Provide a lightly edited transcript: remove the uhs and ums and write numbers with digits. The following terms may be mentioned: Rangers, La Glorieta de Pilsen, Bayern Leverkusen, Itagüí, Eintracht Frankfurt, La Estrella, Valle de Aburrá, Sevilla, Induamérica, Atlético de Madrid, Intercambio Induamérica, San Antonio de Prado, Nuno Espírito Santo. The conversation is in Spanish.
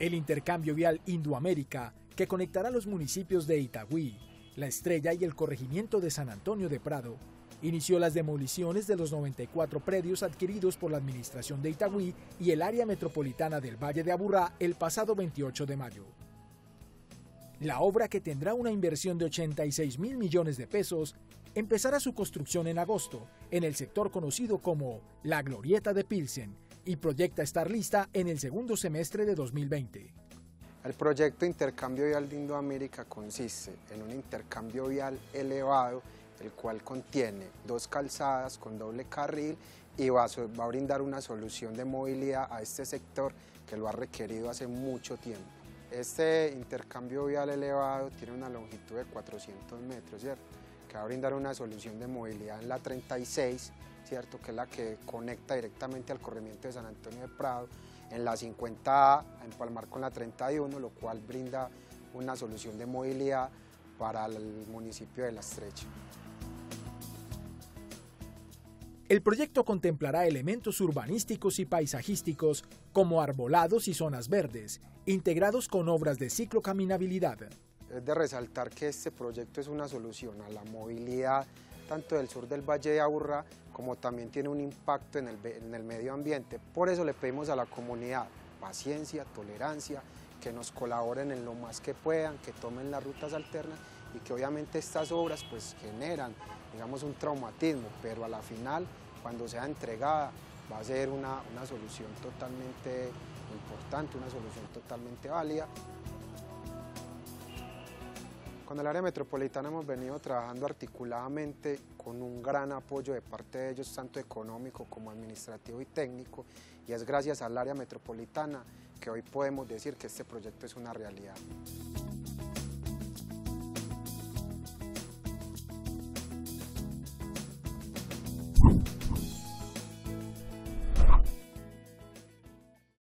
El intercambio vial Induamérica, que conectará los municipios de Itagüí, La Estrella y el corregimiento de San Antonio de Prado, inició las demoliciones de los 94 predios adquiridos por la administración de Itagüí y el área metropolitana del Valle de Aburrá el pasado 28 de mayo. La obra, que tendrá una inversión de 86.000 millones de pesos, empezará su construcción en agosto, en el sector conocido como La Glorieta de Pilsen, y proyecta estar lista en el segundo semestre de 2020. El proyecto Intercambio Vial de Induamérica consiste en un intercambio vial elevado, el cual contiene 2 calzadas con doble carril y va a brindar una solución de movilidad a este sector que lo ha requerido hace mucho tiempo. Este intercambio vial elevado tiene una longitud de 400 metros, ¿cierto?, que va a brindar una solución de movilidad en la 36, ¿cierto?, que es la que conecta directamente al corregimiento de San Antonio de Prado, en la 50A, a empalmar con la 31, lo cual brinda una solución de movilidad para el municipio de La Estrella. El proyecto contemplará elementos urbanísticos y paisajísticos como arbolados y zonas verdes, integrados con obras de ciclocaminabilidad. Es de resaltar que este proyecto es una solución a la movilidad tanto del sur del Valle de Aburrá, como también tiene un impacto en el medio ambiente. Por eso le pedimos a la comunidad paciencia, tolerancia, que nos colaboren en lo más que puedan, que tomen las rutas alternas y que obviamente estas obras pues generan, digamos, un traumatismo, pero a la final, cuando sea entregada, va a ser una solución totalmente importante, una solución totalmente válida. Con el área metropolitana hemos venido trabajando articuladamente con un gran apoyo de parte de ellos, tanto económico como administrativo y técnico, y es gracias al área metropolitana que hoy podemos decir que este proyecto es una realidad.